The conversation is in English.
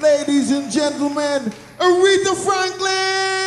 Ladies and gentlemen, Aretha Franklin!